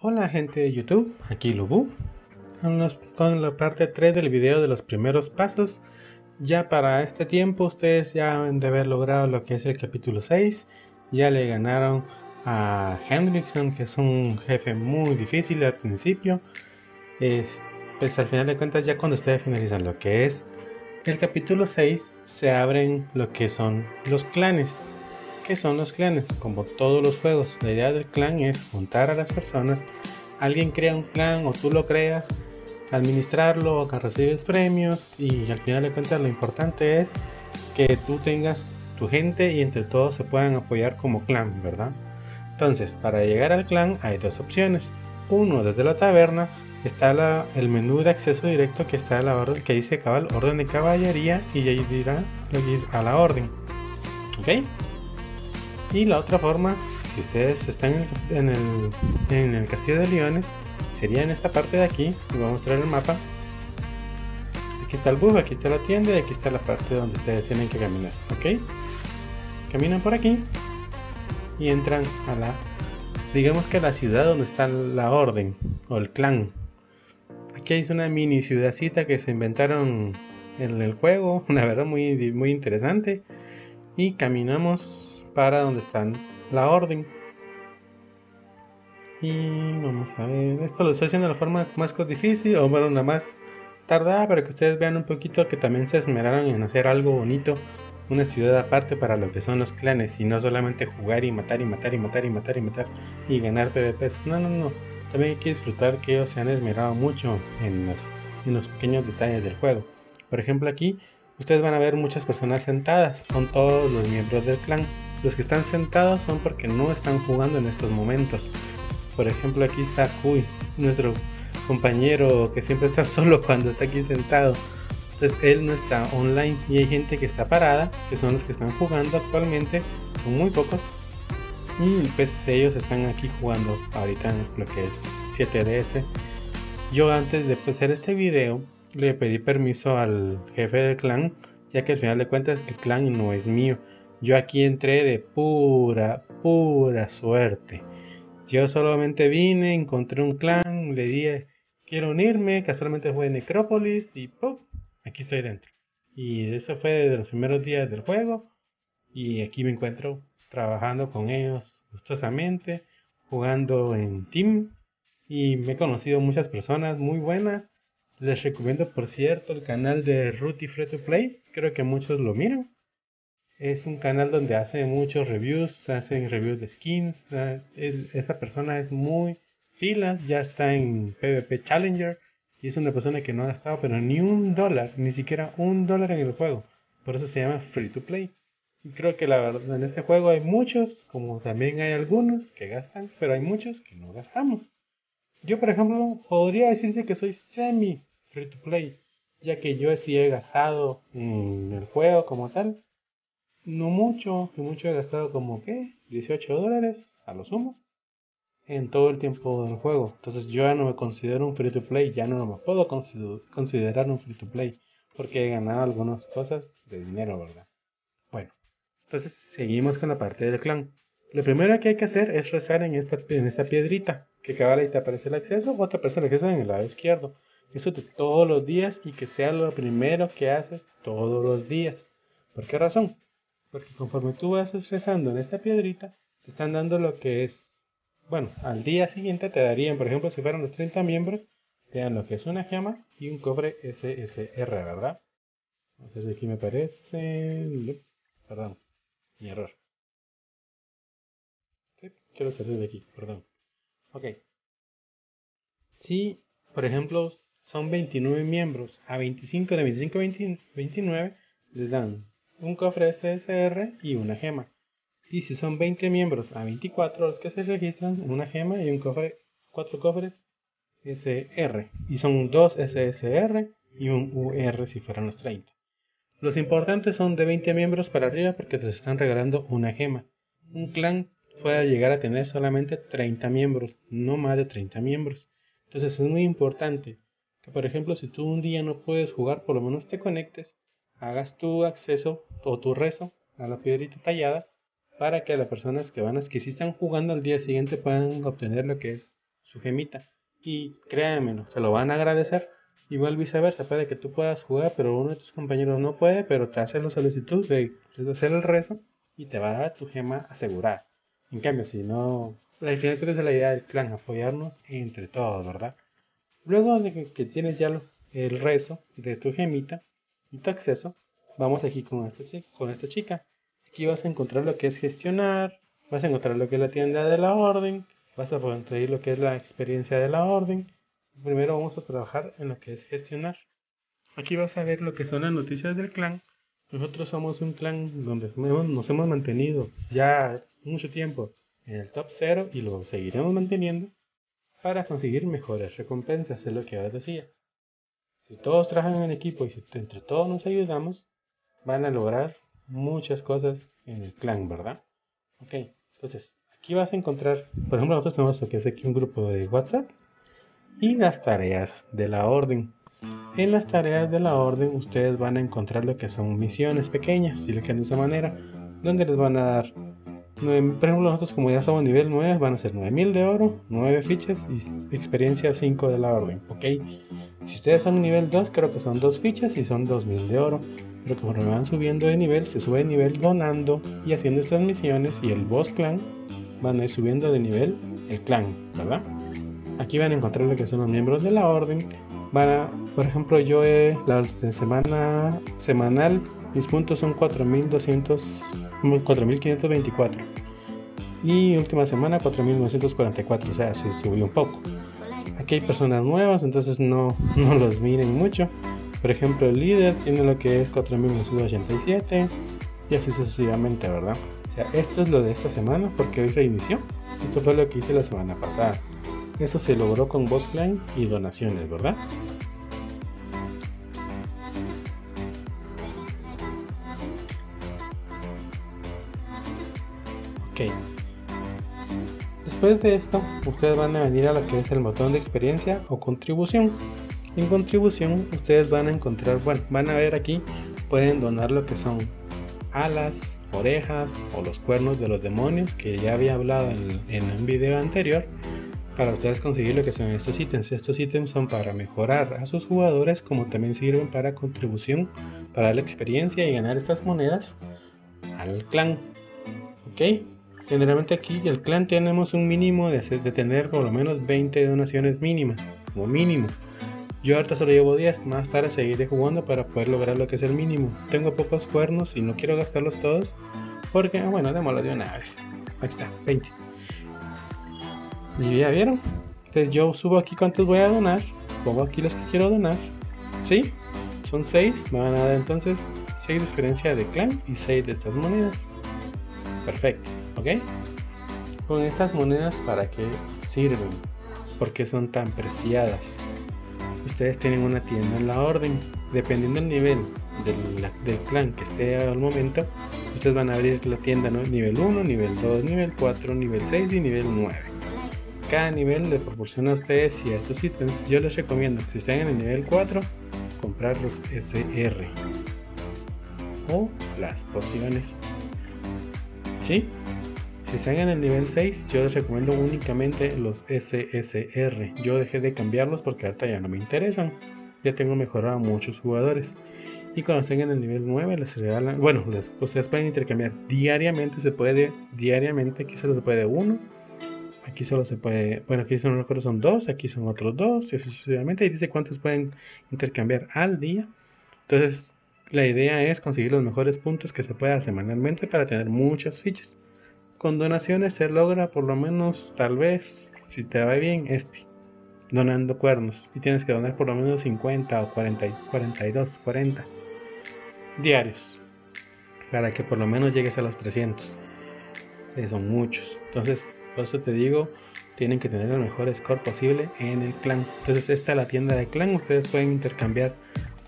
Hola gente de YouTube, aquí Lubu. Vamos con la parte 3 del video de los primeros pasos. Ya para este tiempo ustedes ya han de haber logrado lo que es el capítulo 6. Ya le ganaron a Hendrickson, que es un jefe muy difícil al principio. Pues al final de cuentas, ya cuando ustedes finalizan lo que es el capítulo 6, se abren lo que son los clanes. ¿Qué son los clanes? Como todos los juegos, la idea del clan es juntar a las personas. Alguien crea un clan o tú lo creas, administrarlo, o que recibes premios, y al final de cuentas lo importante es que tú tengas tu gente y entre todos se puedan apoyar como clan, ¿verdad? Entonces, para llegar al clan hay dos opciones. Uno, desde la taberna está el menú de acceso directo, que está a la orden, que dice Cabal, orden de caballería, y ahí dirá a la orden, ¿ok? Y la otra forma, si ustedes están en el castillo de Liones, sería en esta parte de aquí. Les voy a mostrar el mapa. Aquí está el bus, aquí está la tienda y aquí está la parte donde ustedes tienen que caminar, ¿ok? Caminan por aquí y entran a la, digamos que a la ciudad donde está la orden o el clan. Aquí es una mini ciudadcita que se inventaron en el juego, la verdad muy, muy interesante. Y caminamos para donde están la orden y vamos a ver, esto lo estoy haciendo de la forma más difícil, o bueno, la más tardada, para que ustedes vean un poquito que también se esmeraron en hacer algo bonito, una ciudad aparte para lo que son los clanes, y no solamente jugar y matar y matar y matar y matar y matar y ganar PvPs. No, también hay que disfrutar que ellos se han esmerado mucho en los pequeños detalles del juego. Por ejemplo, aquí ustedes van a ver muchas personas sentadas, son todos los miembros del clan. Los que están sentados son porque no están jugando en estos momentos. Por ejemplo, aquí está Kui, nuestro compañero que siempre está solo cuando está aquí sentado. Entonces él no está online, y hay gente que está parada, que son los que están jugando actualmente. Son muy pocos. Y pues ellos están aquí jugando ahorita en lo que es 7DS. Yo antes de hacer este video le pedí permiso al jefe del clan, ya que al final de cuentas el clan no es mío. Yo aquí entré de pura suerte. Yo solamente vine, encontré un clan, le dije quiero unirme, casualmente fue Necrópolis y ¡pum! Aquí estoy dentro. Y eso fue desde los primeros días del juego. Y aquí me encuentro trabajando con ellos gustosamente, jugando en team. Y me he conocido muchas personas muy buenas. Les recomiendo, por cierto, el canal de Ruti Free to Play. Creo que muchos lo miran. Es un canal donde hace muchos reviews, hacen reviews de skins. Esa persona es muy filas, ya está en PvP Challenger y es una persona que no ha gastado pero ni un dólar, ni siquiera un dólar en el juego. Por eso se llama Free to Play. Y creo que la verdad en este juego hay muchos, como también hay algunos que gastan, pero hay muchos que no gastamos. Yo, por ejemplo, podría decirse que soy semi Free to Play, ya que yo sí he gastado en el juego como tal. No mucho, que mucho he gastado como que $18 a lo sumo en todo el tiempo del juego. Entonces yo ya no me considero un free to play, ya no me puedo considerar un free to play porque he ganado algunas cosas de dinero, ¿verdad? Bueno, entonces seguimos con la parte del clan. Lo primero que hay que hacer es rezar en esta piedrita que cabala y te aparece el acceso, o te aparece el acceso en el lado izquierdo. Eso de todos los días, y que sea lo primero que haces todos los días. ¿Por qué razón? Porque conforme tú vas rezando en esta piedrita, te están dando lo que es, bueno, al día siguiente te darían, por ejemplo, si fueran los 30 miembros, te dan lo que es una gema y un cofre SSR, ¿verdad? Entonces aquí me parece, perdón, mi error. Sí, quiero salir de aquí, perdón. Ok. Si, por ejemplo, son 29 miembros, a 25, de 25 a 29, les dan un cofre SSR y una gema. Y si son 20 miembros, a 24 los que se registran, una gema y un cofre, 4 cofres SR. Y son 2 SSR y un UR si fueran los 30. Los importantes son de 20 miembros para arriba, porque te están regalando una gema. Un clan puede llegar a tener solamente 30 miembros, no más de 30 miembros. Entonces es muy importante que, por ejemplo, si tú un día no puedes jugar, por lo menos te conectes, hagas tu acceso o tu rezo a la piedrita tallada, para que las personas que sí están jugando al día siguiente puedan obtener lo que es su gemita. Y créanmelo, se lo van a agradecer. Igual viceversa, puede que tú puedas jugar, pero uno de tus compañeros no puede, pero te hace la solicitud de hacer el rezo y te va a dar tu gema asegurada. En cambio, si no... al final creo que es la idea del clan, apoyarnos entre todos, ¿verdad? Luego de que tienes ya el rezo de tu gemita y tu acceso, vamos aquí con esta chica. Aquí vas a encontrar lo que es gestionar, vas a encontrar lo que es la tienda de la orden, vas a conseguir lo que es la experiencia de la orden. Primero vamos a trabajar en lo que es gestionar. Aquí vas a ver lo que son las noticias del clan. Nosotros somos un clan donde nos hemos mantenido ya mucho tiempo en el top 0 y lo seguiremos manteniendo para conseguir mejores recompensas, es lo que ahora decía. Si todos trabajan en equipo y si entre todos nos ayudamos, van a lograr muchas cosas en el clan, ¿verdad? Ok, entonces aquí vas a encontrar, por ejemplo, nosotros tenemos lo que es aquí un grupo de WhatsApp y las tareas de la orden. En las tareas de la orden ustedes van a encontrar lo que son misiones pequeñas, si lo que de esa manera, donde les van a dar, por ejemplo, nosotros como ya somos nivel 9, van a ser 9000 de oro, 9 fichas y experiencia 5 de la orden, ok. Si ustedes son nivel 2, creo que son 2 fichas y son 2000 de oro, pero como van subiendo de nivel, se sube de nivel donando y haciendo estas misiones, y el boss clan van a ir subiendo de nivel el clan, ¿verdad? Aquí van a encontrar lo que son los miembros de la orden. Van a, por ejemplo, yo la semanal, mis puntos son 4.524 y última semana 4.944, o sea, se subió un poco. Aquí hay personas nuevas, entonces no los miren mucho. Por ejemplo, el líder tiene lo que es 4.987 y así sucesivamente, ¿verdad? O sea, esto es lo de esta semana porque hoy reinició. Esto fue lo que hice la semana pasada. Eso se logró con boss clan y donaciones, ¿verdad? Ok. Después de esto, ustedes van a venir a lo que es el botón de experiencia o contribución. En contribución, ustedes van a encontrar, bueno, van a ver aquí, pueden donar lo que son alas, orejas o los cuernos de los demonios, que ya había hablado en un video anterior, para ustedes conseguir lo que son estos ítems. Estos ítems son para mejorar a sus jugadores, como también sirven para contribución, para la experiencia y ganar estas monedas al clan. Ok, generalmente aquí el clan tenemos un mínimo de tener por lo menos 20 donaciones mínimas, como mínimo. Yo ahorita solo llevo 10, más tarde seguiré jugando para poder lograr lo que es el mínimo. Tengo pocos cuernos y no quiero gastarlos todos, porque bueno, démoslo de una vez. Ahí está, 20. Y ya vieron, entonces yo subo aquí cuántos voy a donar, pongo aquí los que quiero donar, ¿sí? Son 6, me van a dar entonces 6 de experiencia de clan y 6 de estas monedas. Perfecto, ¿ok? Con estas monedas, ¿para qué sirven? ¿Por qué son tan preciadas? Ustedes tienen una tienda en la orden, dependiendo del nivel del clan que esté al momento, ustedes van a abrir la tienda, ¿no? Nivel 1, nivel 2, nivel 4, nivel 6 y nivel 9. Cada nivel le proporciona a ustedes ciertos ítems. Yo les recomiendo que si están en el nivel 4, comprar los SR o las pociones, ¿sí? Si están en el nivel 6, yo les recomiendo únicamente los SSR. Yo dejé de cambiarlos porque ahorita ya no me interesan, ya tengo mejorado a muchos jugadores. Y cuando estén en el nivel 9 les regalan, bueno, ustedes pueden intercambiar diariamente, se puede diariamente, aquí solo se puede uno. Aquí solo se puede, bueno, aquí son, no recuerdo, son 2, aquí son otros 2, y así sucesivamente. Ahí dice cuántos pueden intercambiar al día. Entonces, la idea es conseguir los mejores puntos que se pueda semanalmente para tener muchas fichas. Con donaciones se logra por lo menos, tal vez, si te va bien, donando cuernos. Y tienes que donar por lo menos 50 o 40, 42, 40 diarios. Para que por lo menos llegues a los 300. Son muchos. Entonces, por eso te digo, tienen que tener el mejor score posible en el clan. Entonces esta es la tienda de clan, ustedes pueden intercambiar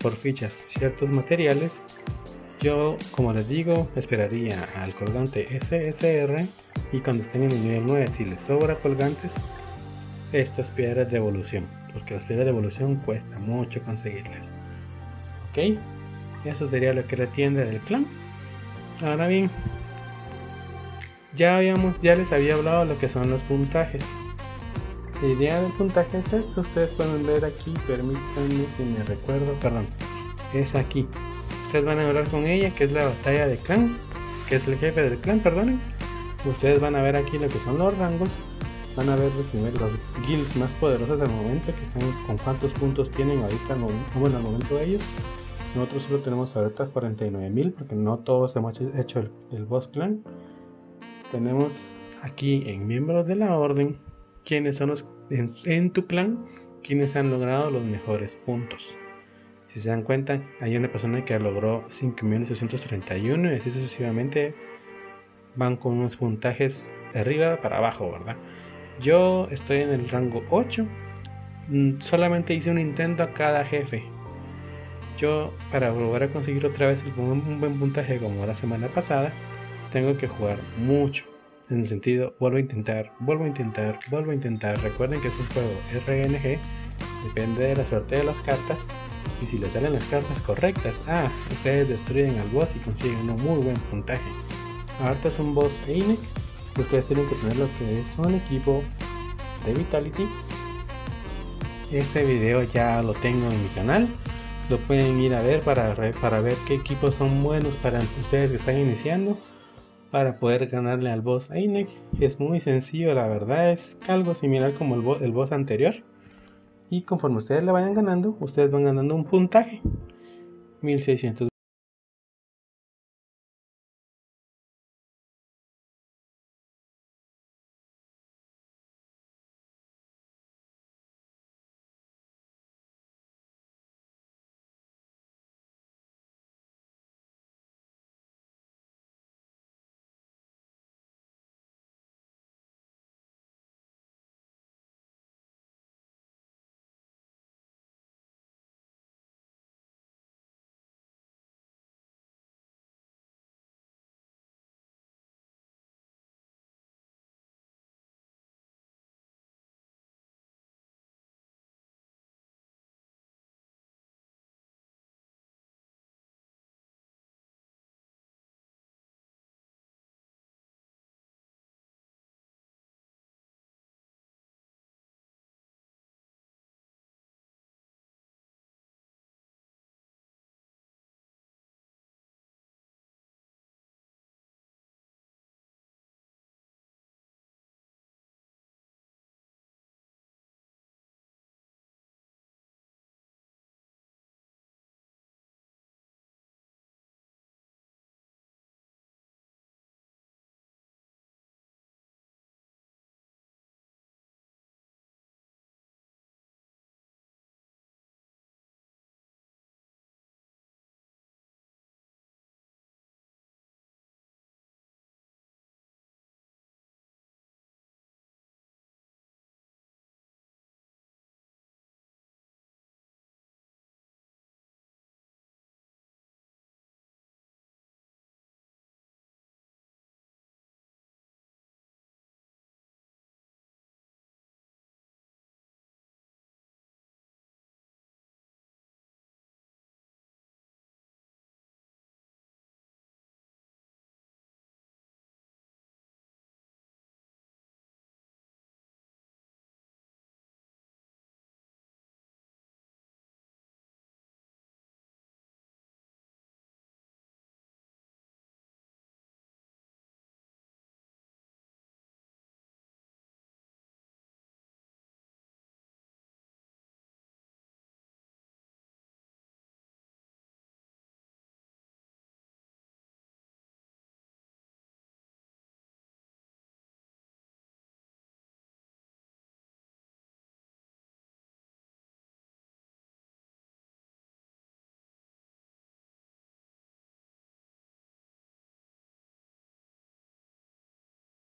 por fichas ciertos materiales. Yo, como les digo, esperaría al colgante SSR, y cuando estén en el nivel 9, si les sobra colgantes, estas piedras de evolución, porque las piedras de evolución cuesta mucho conseguirlas. Ok, eso sería lo que es la tienda del clan. Ahora bien, ya les había hablado lo que son los puntajes. La idea del puntaje es esto, ustedes pueden ver aquí, permítanme si me recuerdo, perdón, es aquí. Ustedes van a hablar con ella, que es la batalla de clan, que es el jefe del clan, perdonen. Ustedes van a ver aquí lo que son los rangos, van a ver los guilds más poderosos al momento, que están con cuántos puntos tienen ahorita, bueno, al momento de ellos. Nosotros solo tenemos ahorita 49.000, porque no todos hemos hecho el boss clan. Tenemos aquí en miembros de la orden, quienes son los en tu clan, quienes han logrado los mejores puntos. Si se dan cuenta, hay una persona que logró 5.831 y así sucesivamente van con unos puntajes de arriba para abajo, ¿verdad? Yo estoy en el rango 8, solamente hice un intento a cada jefe. Yo, para volver a conseguir otra vez un buen puntaje como la semana pasada, tengo que jugar mucho. En el sentido, vuelvo a intentar. Recuerden que es un juego RNG, depende de la suerte de las cartas. Y si les salen las cartas correctas, ustedes destruyen al boss y consiguen un muy buen puntaje. Ahorita es un boss Einek. Ustedes tienen que tener lo que es un equipo de Vitality. Este video ya lo tengo en mi canal, lo pueden ir a ver para ver qué equipos son buenos para ustedes que están iniciando, para poder ganarle al boss Einek. Es muy sencillo, la verdad, es algo similar como el boss anterior, y conforme ustedes le vayan ganando, ustedes van ganando un puntaje. 1600